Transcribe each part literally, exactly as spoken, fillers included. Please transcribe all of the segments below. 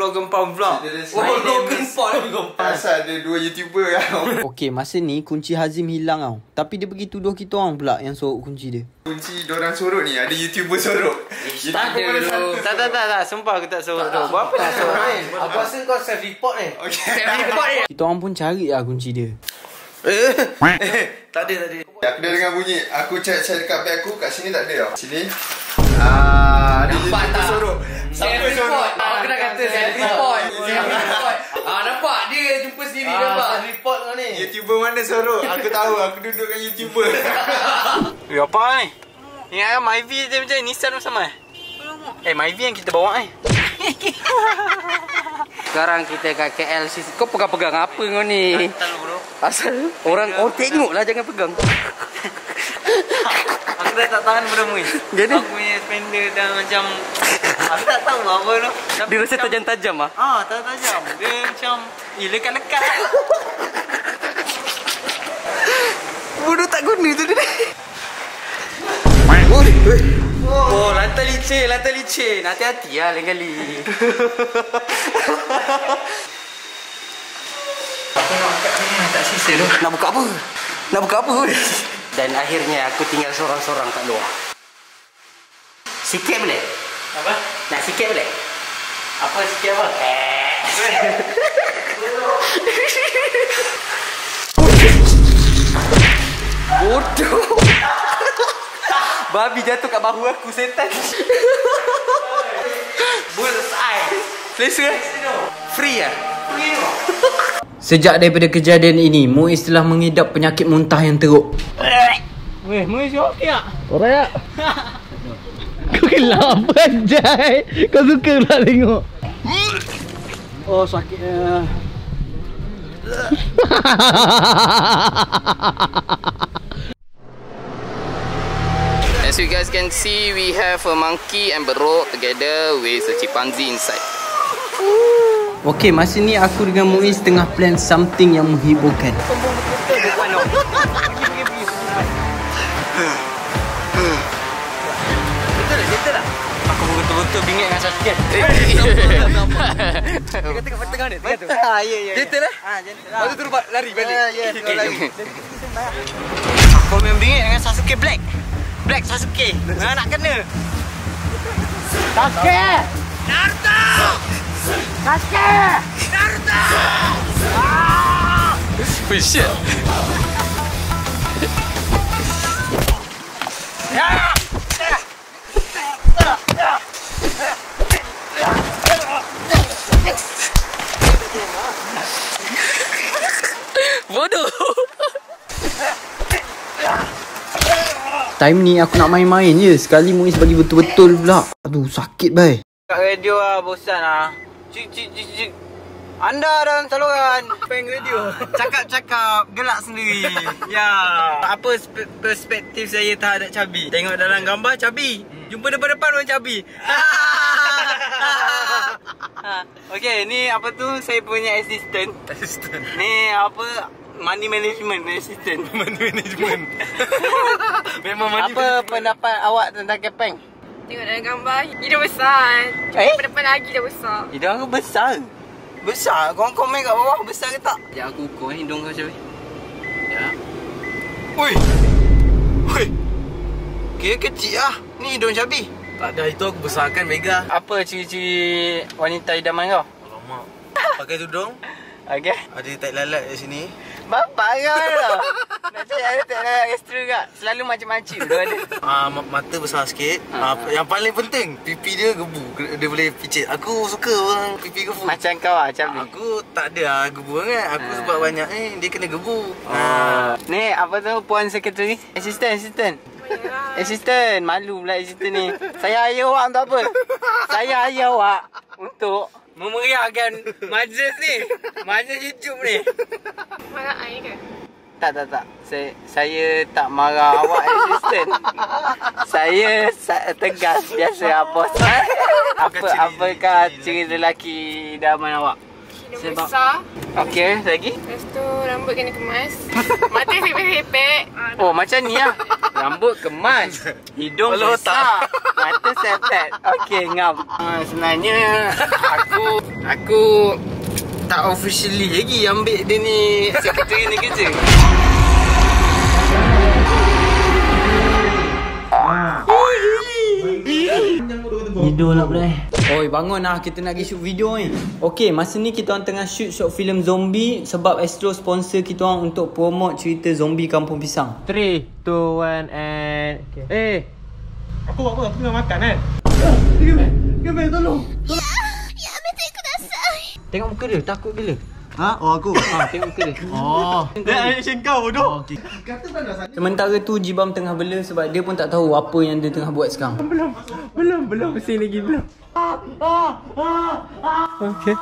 Logan Paul vlog. Oh, Logan Paul. Pasal ada dua YouTuber tau. Okey, masa ni kunci Hazim hilang tau. Tapi dia pergi tuduh kita orang pula yang sorok kunci dia. Kunci diorang sorok ni, ada YouTuber sorok. Eh, tak ada dulu. Tak, tak, tak, tak. Sumpah aku tak sorok tau. Berapa nak sorok? Aku rasa kau self report ni. Self report ni. Kita orang pun cari lah kunci dia. Eh, tak ada, tak ada. Aku dah dengar bunyi. Aku cek-cek dekat beg aku, kat sini tak ada tau. Sini. Ah, nampak tak? Self report. Aku nak kata self report. Ah, nampak dia jumpa sendiri nampak. Self report kau ni. YouTuber mana sorok? Aku tahu, aku duduk kat YouTuber. Weh, apa ni? Ingat kan Myvi dia macam Nissan sama eh? Eh, Myvi yang kita bawa eh. Sekarang kita kat K L. Kau pegang-pegang apa kau ni? Asal orang orang tengok lah, jangan pegang. Aku dah tak tahan benda ni. Aku punya spender dah macam aku tak tahu apa tu. Dia rasa tajam-tajam ah. Ah, tajam-tajam. Dia macam eh lekat-lekat. Bodoh tak guna tu dia. Oh, oh, lantai licin, lantai licin. Hati-hati lah lain kali. Tak sisa tu. Nak buka apa? Nak buka apa? Dan akhirnya aku tinggal sorang-sorang kat luar. Sikit boleh? Apa? Nak sikit boleh? Apa sikit apa? Eh. Bodoh. Babi jatuh kat bahu aku, setan. Bullseye. Selesa? Free lah? Free lah. Sejak daripada kejadian ini, Muiz telah mengidap penyakit muntah yang teruk. Weh, Muiz jawab tak? Orang tak? Kau gelap anjay. Kau suka pula tengok. Oh, sakit. As you guys can see, we have a monkey and berok together with a chimpanzee inside. Okey, masa ni aku dengan Muiz tengah plan something yang menghiburkan. Betul tak? Betul tak? Aku betul-betul bingit dengan Sasuke. Dia kata kat tengah ni, tengah tu. Ha, ya, ya. Gentle lah. Ha, gentle lah. Lepas tu terus lari balik. Ya, ya, lari. Aku memang bingit dengan Sasuke Black. Black Sasuke. Nak kena. Sasuke! Naruto! Sasuke! Naruto! Ah! Oh shit! Ah! Bodoh! Time ni aku nak main-main je. Sekali Muiz bagi betul-betul pula. Aduh, sakit bai. Kat radio lah, bosan lah. Cik, cik, cik, cik. Anda dalam saluran Peng Radio. Cakap-cakap, gelak sendiri. Ya. Apa perspektif saya terhadap cabi? Tengok dalam gambar, cabi. Jumpa depan-depan orang cabi. Okey, ni apa tu? Saya punya assistant. Assistant. Ni apa? Money management assistant. Money management. Memang money. Apa pendapat awak tentang Kepeng? Tengok dalam gambar, hidung besar. Eh? Depan lagi dah besar. Hidung aku besar? Besar? Korang komen kat bawah besar ke tak? Sekejap aku ukur eh, hidung kau macam ni. Sekejap. Ui! Ui! Kira kecil lah. Ni hidung Syabi. Tak ada, itu aku besarkan Mega. Apa ciri-ciri wanita idaman kau? Alamak. Pakai tudung. Okay. Ada tak lalat kat sini. Bapak kau lah. Nak cakap ada tak lalat ekstra kak. Selalu macam-macam tu ada. uh, Mata besar sikit. uh, Yang paling penting, pipi dia gebu. Dia boleh picit. Aku suka orang pipi gebu. Macam kau lah macam ni. Aku tak ada lah gebu kan. Aku uh. sebab banyak ni eh, dia kena gebu. uh. Uh. Ni apa tu puan sekretari? Assistant, assistant. Assistant, malu pula assistant ni. Saya hire awak untuk apa? Saya hire awak untuk memeriahkan majlis ni. Majlis YouTube ni. Marah saya ke? Tak, tak, tak. Saya, saya tak marah awak assistant. Saya tegas biasa bos. Apa apakah ciri lelaki idaman awak? Hidung besar. Okey, lagi? Lepas tu rambut kena kemas. Mata sepek-sepek. Oh, macam ni lah. Rambut kemas, hidung besar. Mata sepet. Okey, ngam. Uh, sebenarnya aku aku tak officially lagi ambil dia ni sekretari ni kerja. Tidur lah boleh. Oi, bangun lah, kita nak pergi shoot video ni. Okey, masa ni kita orang tengah shoot short film zombie sebab Astro sponsor kita orang untuk promote cerita zombie Kampung Pisang. three, two, one and okay. Eh. Aku buat apa? Aku tengah makan kan. Gimana? Gimana? Tolong. Tolong. Ya, minta ikut dasar. Tengok muka dia, takut gila. Ha? Oh aku? Ha, tengok muka dia. Oh. Dia action kau bodoh. Okey. Sementara tu Jibam tengah bela sebab dia pun tak tahu apa yang dia tengah buat sekarang. Belum. Belum, belum mesin lagi belum. Okey.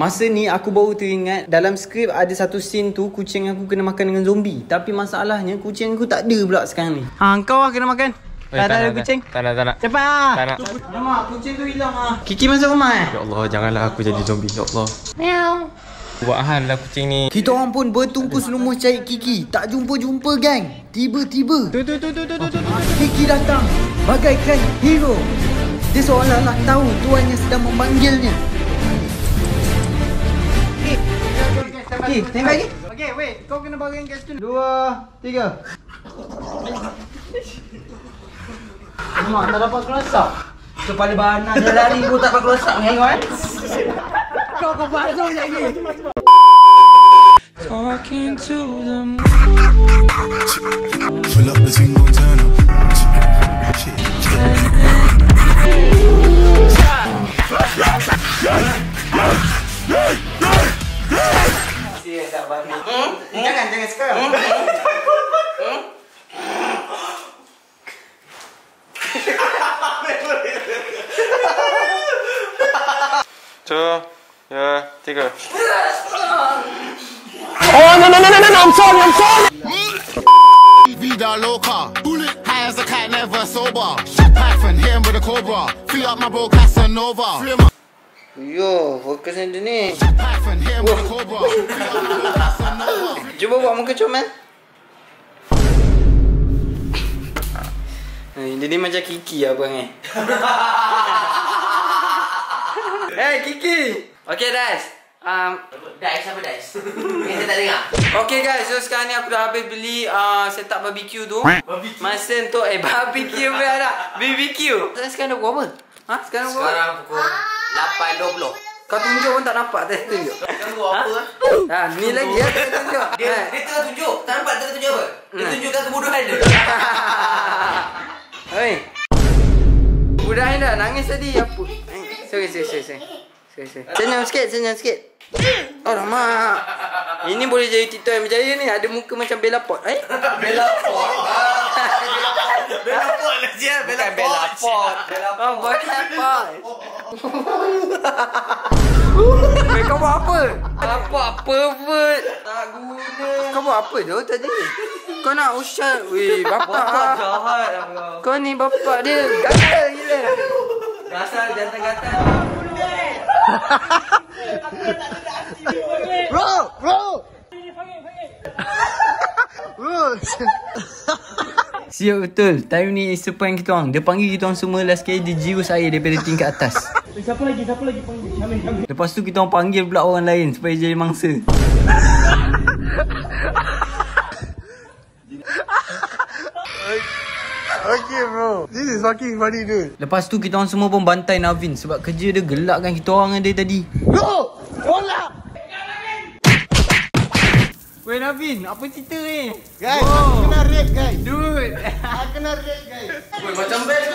Masa ni aku baru teringat dalam skrip ada satu scene tu kucing aku kena makan dengan zombie. Tapi masalahnya kucing aku tak ada pula sekarang ni. Ha, kau lah kena makan. Oi, tak, tak, tak ada kucing. Tak nak, tak nak. Cepat ah. Tak nak. Alamak, kucing tu hilang ah. Kiki masuk rumah eh. Ya Allah, janganlah aku jadi zombie. Ya Allah. Meow. Buat hal lah kucing ni. Kita orang pun bertungkus lumus cari Kiki. Tak jumpa-jumpa gang. Tiba-tiba tu tu tu tu tu tu Kiki datang bagaikan hero. Dia seolah-olah tahu tuannya sedang memanggilnya. Okey. Okey, tengok lagi. Okey, wait. Kau kena baring kat situ. dua, tiga. Mak tak dapat kelosok. Kepala banan dia lari pun tak dapat kelosok. Tengok eh. Kau kau basuh lagi. Talking to them. Pull up the single turn up. Siap tak balik. Jangan jangan sekarang. two, yeah, tiga. Oh no no no no no, I'm sorry, I'm sorry. Vida loca, bullet high as a cat, never sober. Shit Python, hit him with a cobra. Free up my bro Casanova. Yo, fokus ni ni. Shit Python, hit him with a cobra. Cuba buat muka comel. Dia ni macam Kiki lah abang eh. Hey Kiki. Okay guys, um, Dice apa Dice? Kita tak dengar. Okay guys, so sekarang ni aku dah habis beli uh, setup barbecue tu. Barbecue. Masa untuk eh barbecue pula dah. B B Q. Sekarang dah pukul apa? Ha? Sekarang pukul Sekarang pukul lapan dua puluh. Kau tunjuk pun tak nampak, tak tunjuk. Kau apa ah? Ha, ni lagi aku ya, tunjuk. Dia, dia tengah tunjuk. Tak nampak tengah tunjuk apa? Dia hmm. tunjukkan kebodohan dia. Oi. Budak ni dah nangis tadi apa? Sorry, sorry, sorry. Sorry, sorry. Senyum sikit, senyum sikit. Alamak. Ini boleh jadi TikTok yang berjaya ni, ada muka macam Bella Pot. Eh? Bella Pot. Bella Pot lah dia, Bella Pot. Bella Pot. Bella Pot. Kau buat apa? Nampak pervert. Tak guna. Kau buat apa tu tadi? Kau nak usah. Weh, bapak ah. Jahat lah. Kau ni bapak dia. Gatal gila. Gasal jantan-jantan. Bro, bro. Bro. Siap betul. Time ni Easter prank kita orang. Dia panggil kita orang semua last kali dia jius air daripada tingkat atas. Siapa lagi? Siapa lagi panggil? Amin, amin. Lepas tu kita orang panggil pula orang lain supaya jadi mangsa. Okay bro, this is fucking funny dude. Lepas tu kita orang semua pun bantai Navin sebab kerja dia gelakkan kita orang dia tadi. No! Tolak! Weh Navin, apa cerita ni? Guys, wow. Aku kena rape guys. Dude, aku kena rape guys. Weh macam best.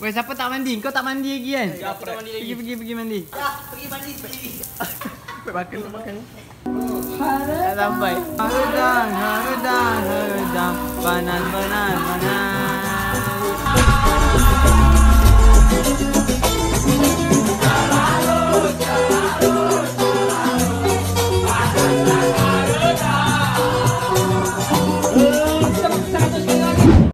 Weh siapa tak mandi? Kau tak mandi lagi kan? Ya, aku tak mandi lagi. Pergi pergi pergi mandi. Ah, pergi mandi sendiri. Weh makan makan. Dah sampai. Herdang, herdang, herdang. Banan, banan, banan.